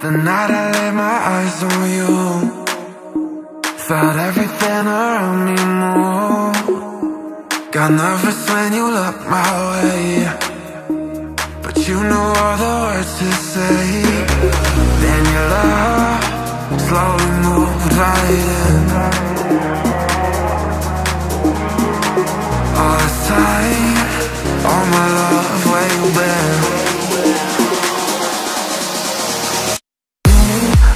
The night I laid my eyes on you, felt everything around me move. Got nervous when you looked my way, but you knew all the words to say. Then your love slowly moved right in. All this time, all my love, where you been?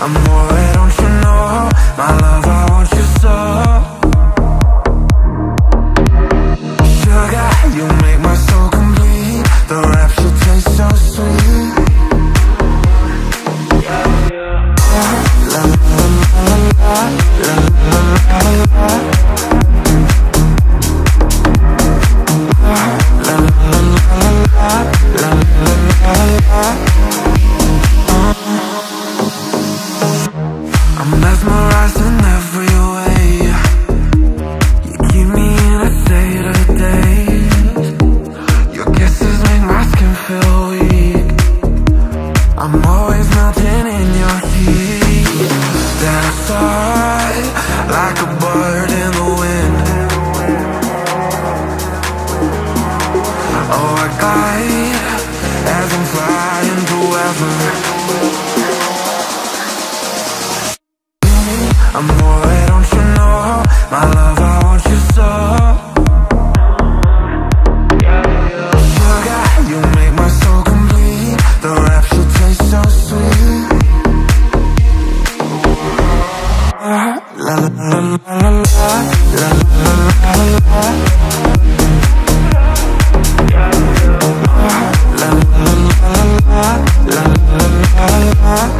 I'm worried, don't you know, my love, I want you so. Sugar, you make my soul complete, the rapture tastes so sweet. La la la la, la la la la. La la la la, la la la la.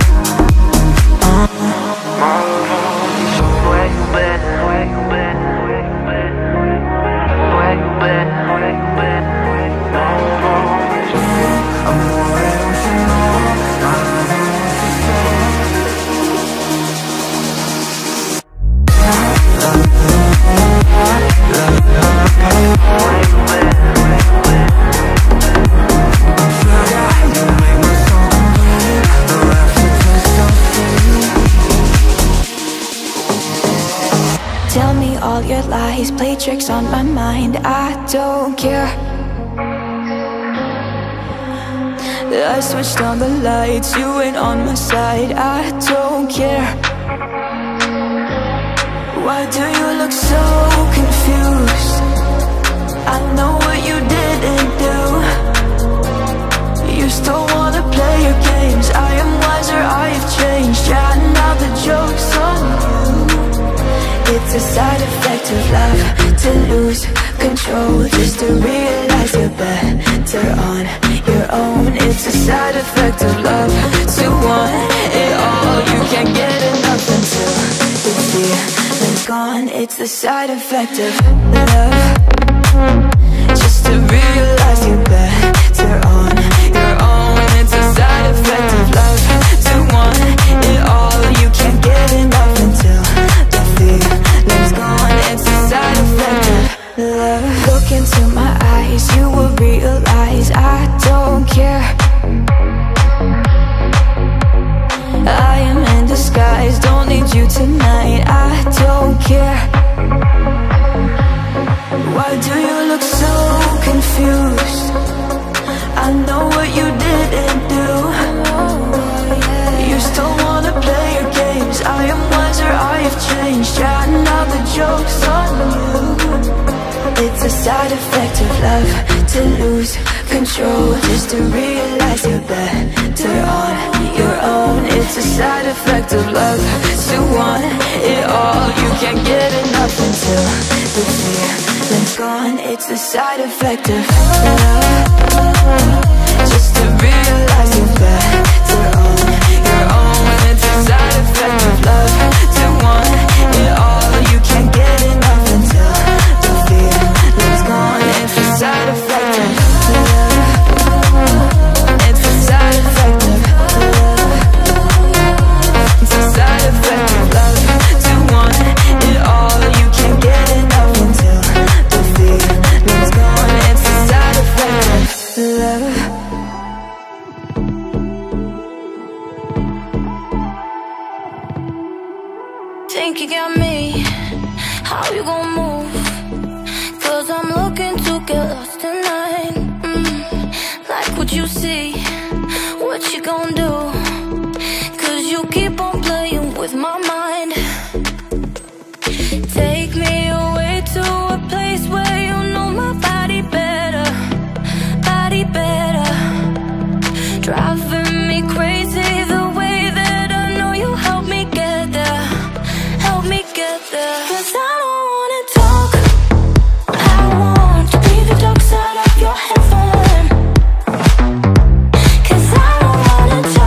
Love think you got me, how you gon' move? Cause I'm looking to get lost tonight. Like what you see, what you gon' do? Cause you keep on playing with my mind. Take me away to a place where you know my body better, body better. Driving me crazy the way that I know you help me get there, help me get there. Cause I don't wanna talk, I want to be the dark side of your heaven. Cause I don't wanna talk.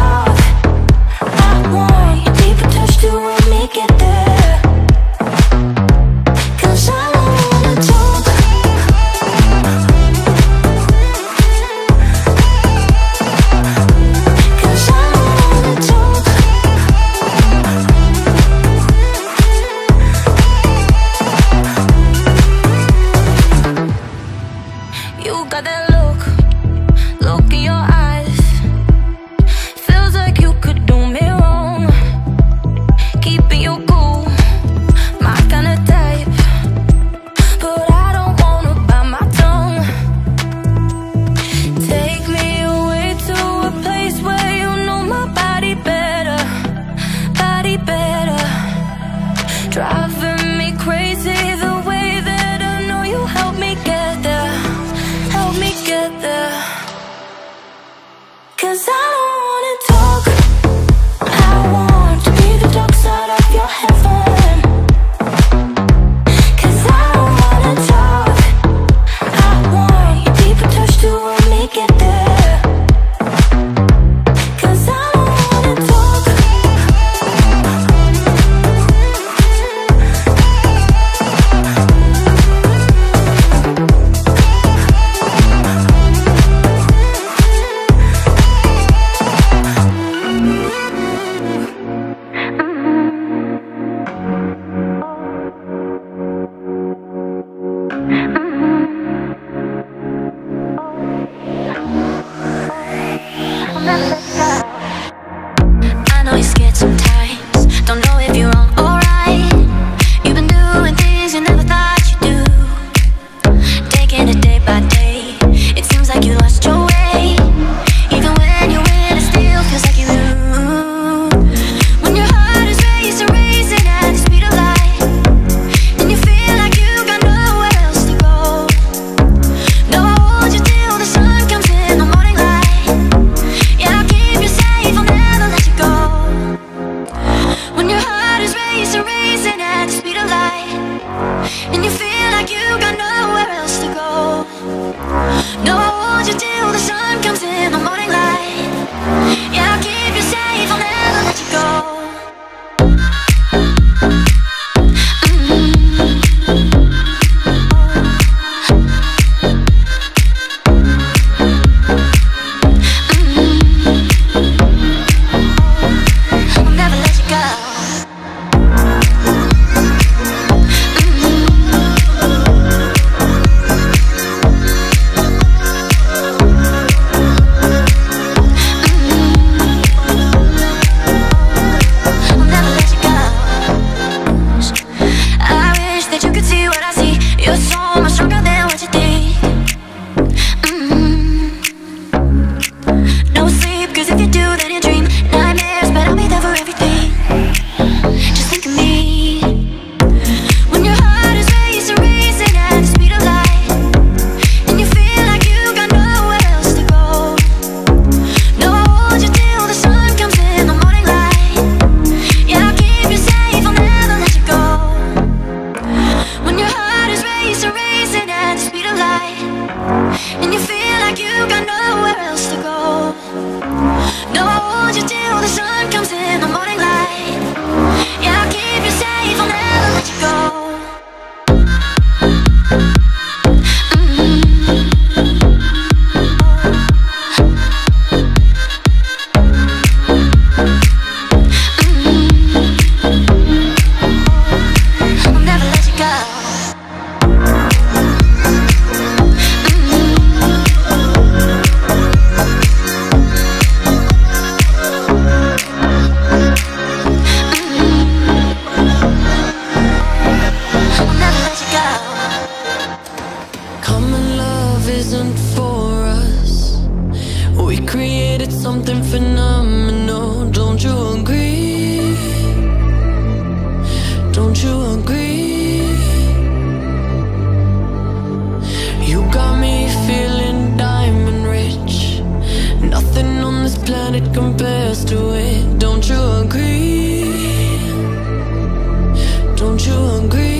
us do it. Don't you agree? Don't you agree?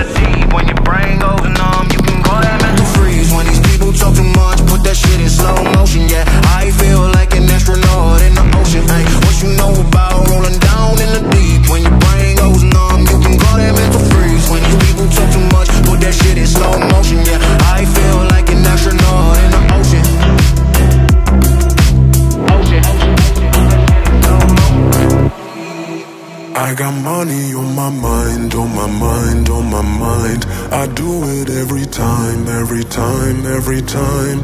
the deep? When your brain goes numb, you can call that mental freeze. When these people talk too much, put that shit in slow motion, yeah. I feel like an astronaut in the ocean, ay. What you know about rolling down in the deep? When your brain goes numb, you can call that mental freeze. When these people talk too much, put that shit in slow motion, yeah. I feel like an astronaut in the ocean. Ocean. I I got money on my mind, on my mind, on my mind. I do it every time, every time, every time.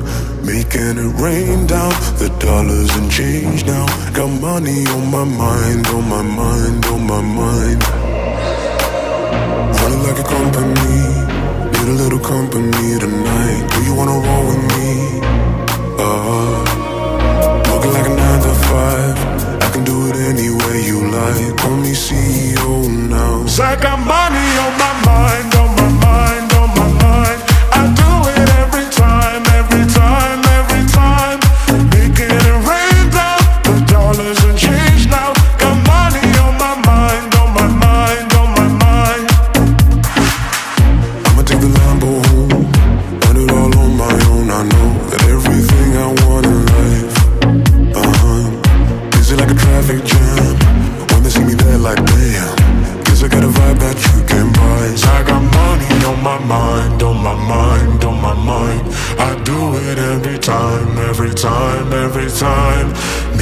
Making it rain down, the dollars and change now. Got money on my mind, on my mind, on my mind. Running like a company, need a little company tonight. Do you wanna roll with me? Looking like a 9 to 5, I can do it any way you like. Call me CEO now. So I got money on my mind, on my mind, on my mind. I do it every time, every time, every time. Making it rain down, the dollars and change now. Got money on my mind, on my mind, on my mind. I'ma take the Lambo home, earn it all on my own. I know that everything I want in life, like a traffic jam. When they see me there like damn, guess I got a vibe that you can buy. I got money on my mind, on my mind, on my mind. I do it every time, every time, every time.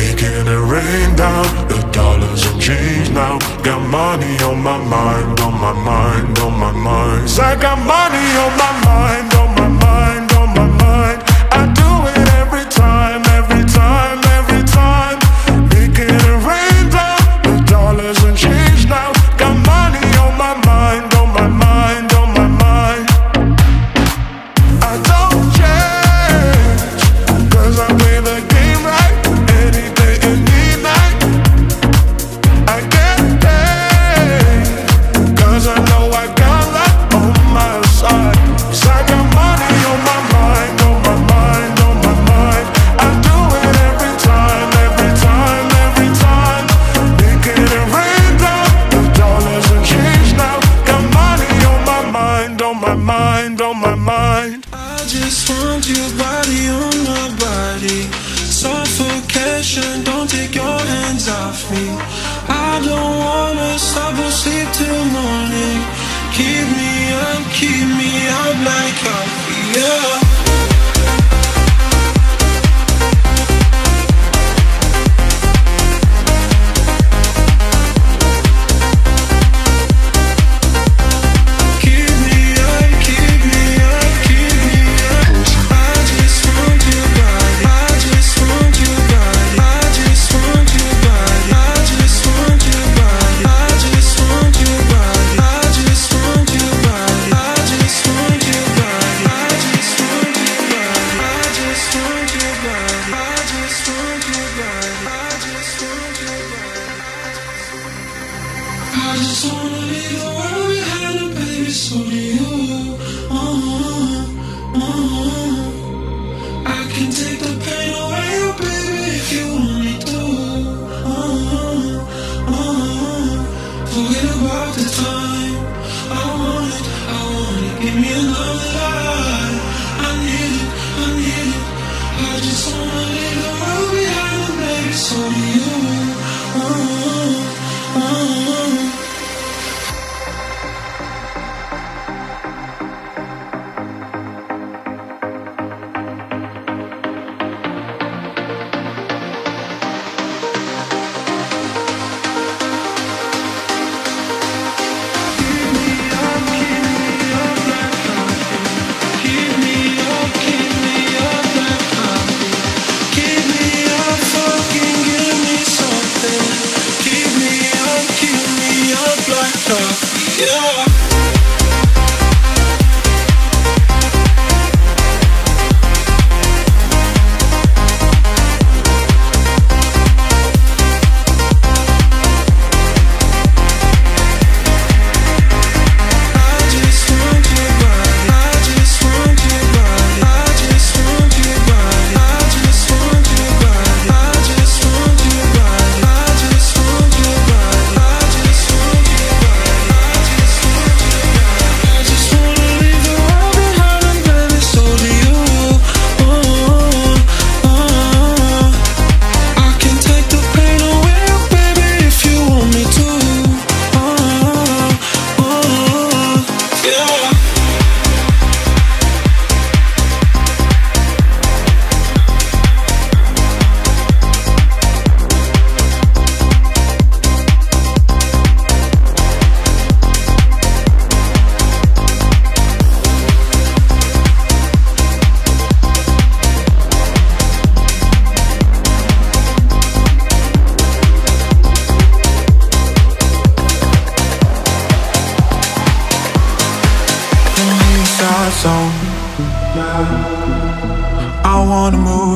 Making it rain down, the dollars and change now. Got money on my mind, on my mind, on my mind. I got money on my mind, on my mind, on my mind. I do it every time, every time, every time.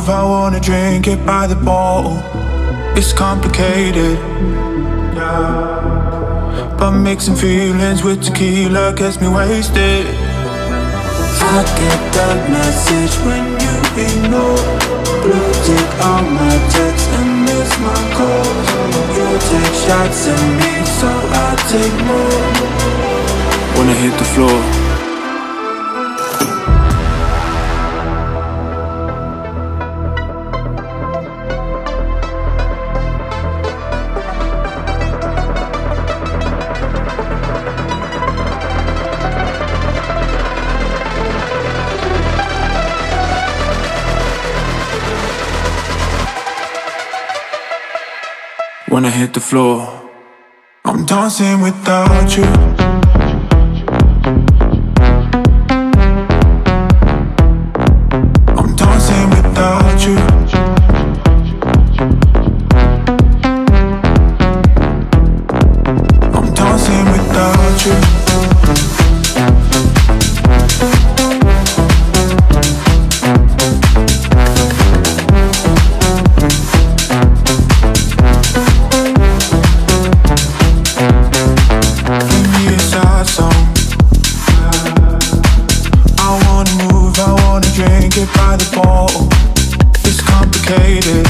groove, I wanna drink it by the bottle. It's complicated, yeah. But mixing feelings with tequila gets me wasted. I get that message when you ignore. Blue tick on my text and miss my calls. You take shots at me, so I take more. Wanna hit the floor. When I hit the floor, I'm dancing without you. I'm dancing without you. I'm dancing without you. By the bottle, it's complicated,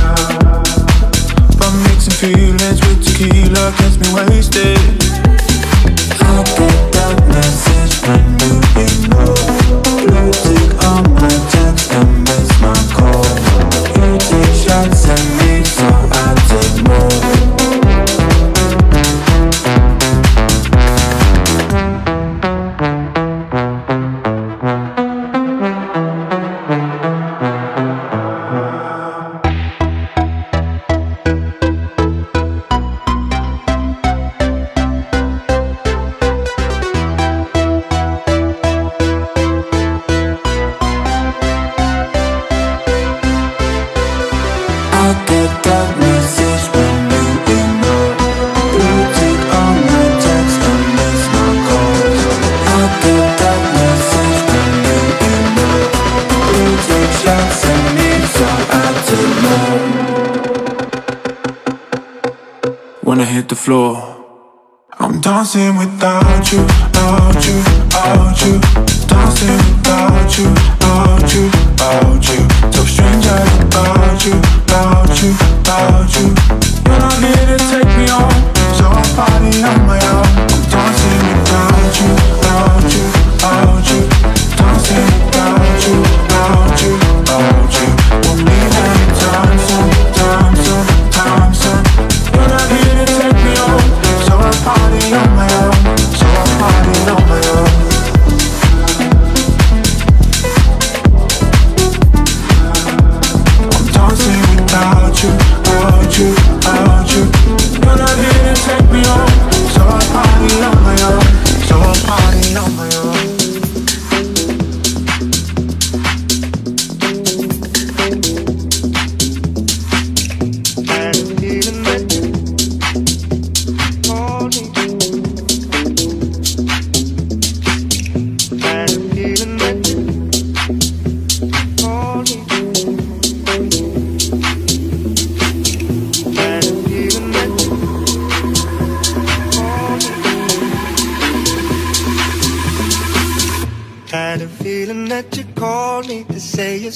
yeah. But mixing feelings with tequila gets me wasted. I get that message when you ignore. Blue tick on my text and miss my call. You take shots at me, so I take more. When I hit the floor, I'm dancing without you, out you, out you. Dancing without you, out you, out you. Tell strangers about you, about you, about you. You're not here to take me on, so I'll party on my own. I'm dancing without you, out you, out you. Dancing without you, out you, out you. Want me many times, sometimes, sometimes, sometimes. You're not here to take me home, so I party on my own, so I party on my own. I'm dancing without you, out you, out you. You're not here to take me home, so I party on my own, so I party on my own.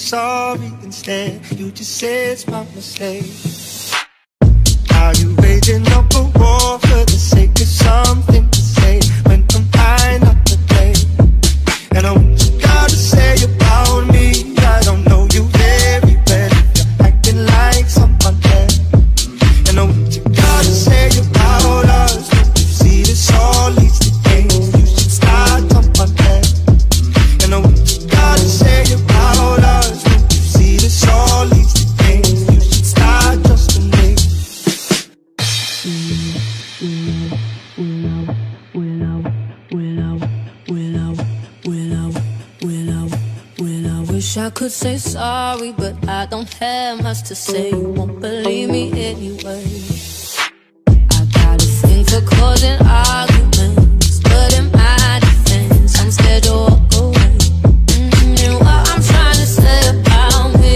Sorry, instead you just say it's my mistake. Are you raging up a war for the sake of something to say when I'm high, not the day? And I want you gotta say about me. I don't know you very well. You're acting like someone else. And I want you gotta say about us. You see this all leads to things. You should start on my head. And I want you gotta say about us. I could say sorry, but I don't have much to say. You won't believe me anyway. I got a thing for causing arguments, but in my defense, I'm scared to walk away. You know what I'm trying to say about me?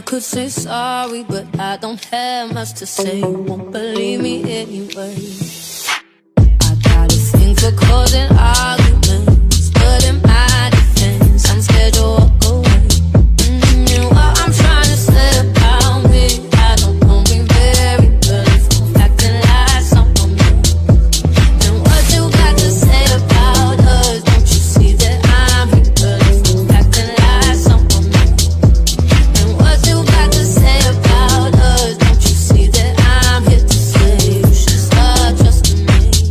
I could say sorry, but I don't have much to say. You won't believe me anyway. I got a thing for causing arguments, but in my defense, I'm scared to walk away. You are, I'm trying to say about me, I don't know me very well. If I can lie, someone else. Then what you got to say about us? Don't you see that I'm rebellious? If I can lie, someone else. Then what you got to say about us? Don't you see that I'm here to say you should start trusting me?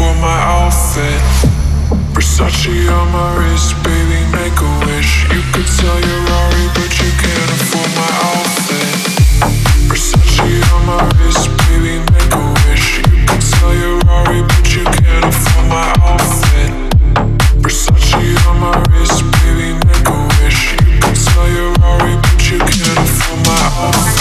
for my outfit. Versace on my wrist, baby, make a wish. You could sell your Rari, but you can't afford my outfit. Versace on my wrist, baby, make a wish. You could sell your Rari, but you can't afford my outfit. Versace on my wrist, baby, make a wish. You could sell your Rari, but you can't afford my outfit.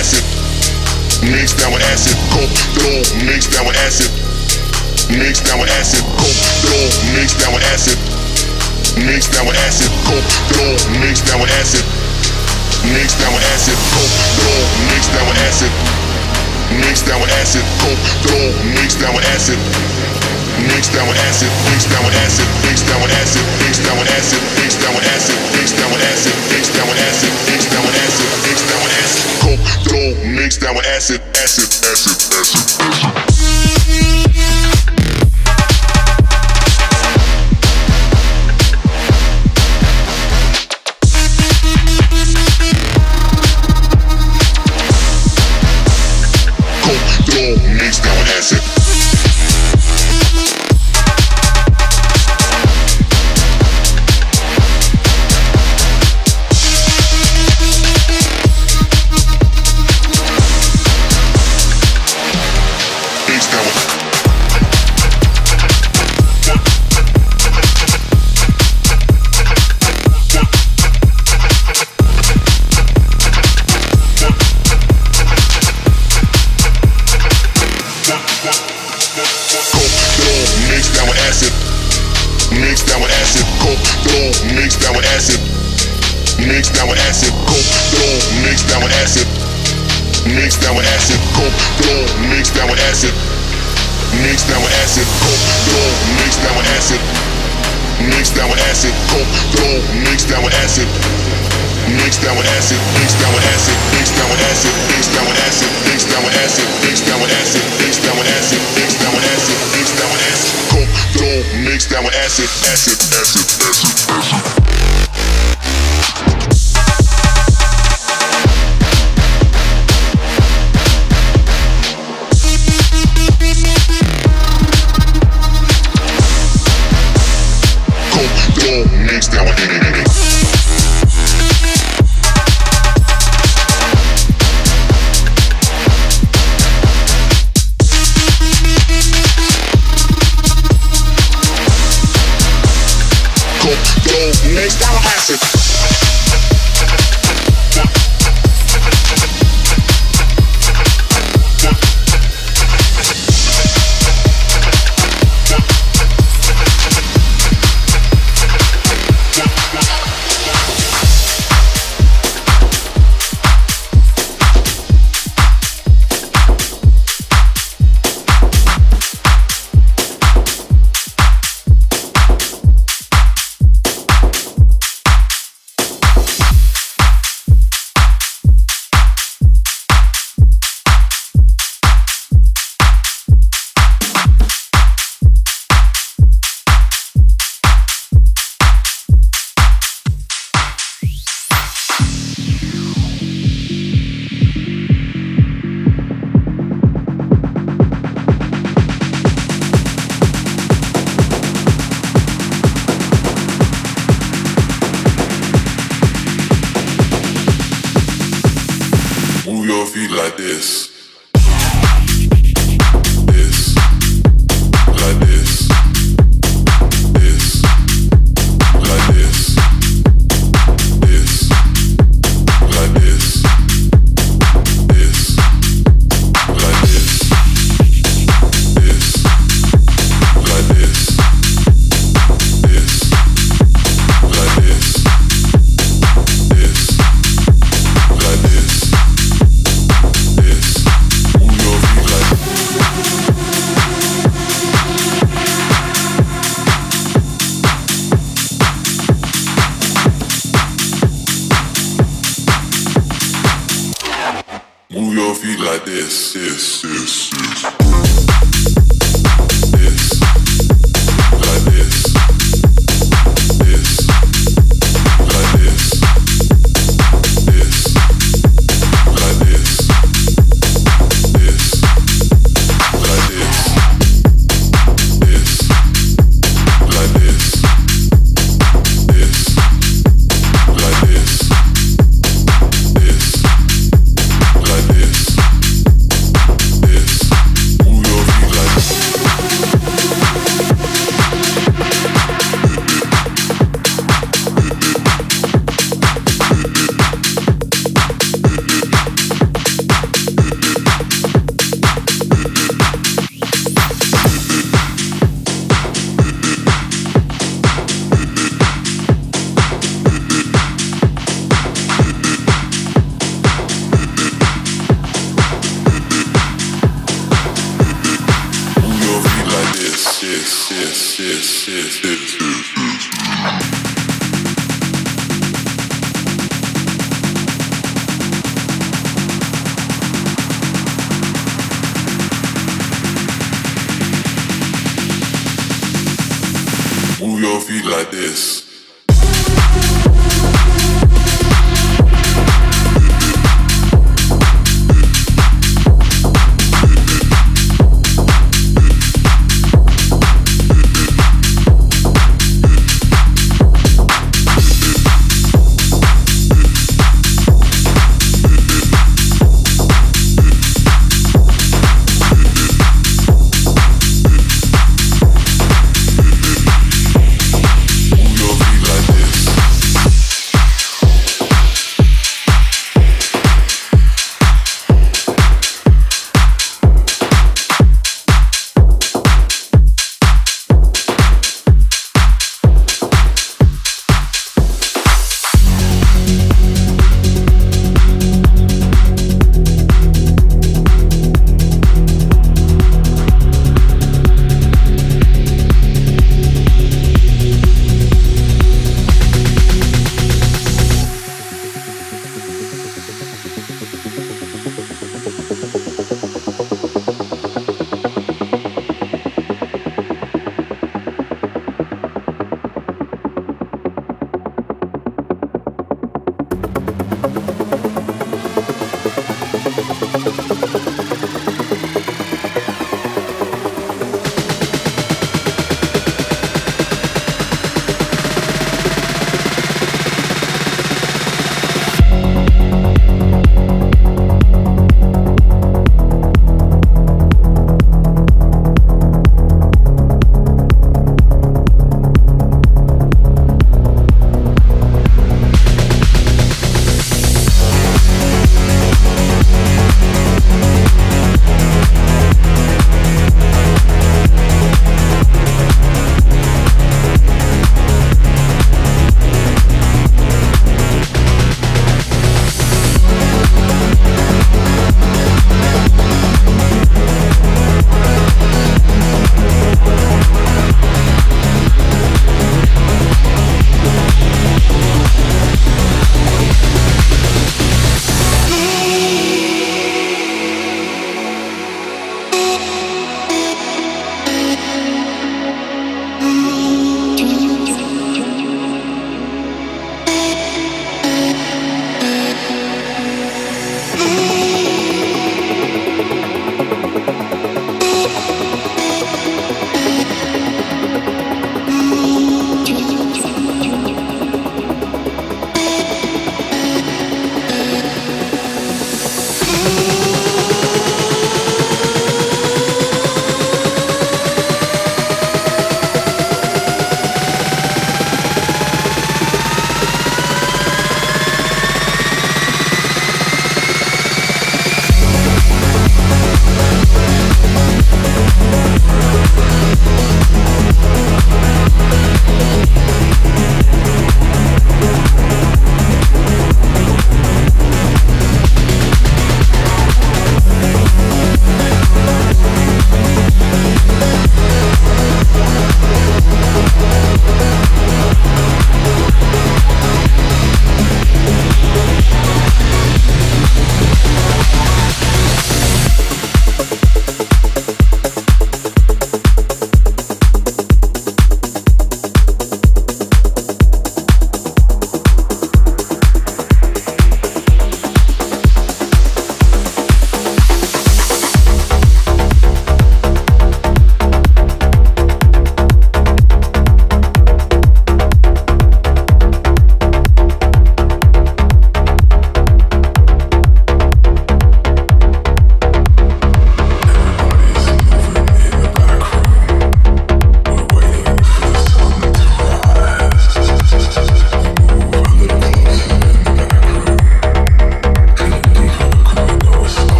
acid, mix that with acid, coke, dope, mix that with acid, mix that with acid, coke, dope, mix that with acid, mix that with acid, coke, dope, mix that with acid, mix that with acid, coke, dope, mix that with acid, mix that with acid, coke, dope, mix that with acid, mix that with acid, mix that with acid, mix that with acid, mix that with acid, mix that with acid, mix that with acid, mix that with acid, mix that with acid, mix that with acid, coke, dope, mix that with acid, acid, acid, acid. Mix that with acid, coke, dope, mix that with acid, mix that with acid, coke, dope, mix that with acid, mix that with acid, coke, dope, mix that with acid, mix that with acid, coke, dope, mix that with acid, mix that with acid, coke, dope, mix that with acid, mix that with acid, mix that with acid, mix that with acid, mix that with acid, mix that with acid, mix that with acid, mix that with acid, mix that with acid, mix that with acid, coke, dope, mix that with acid, acid, acid, acid, acid. Mix that with acid. Feet like this. Move your feet like this, this. Move your feet like this.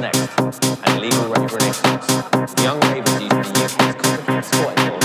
Next, an illegal record exports. The young ravers used the UK's copycat export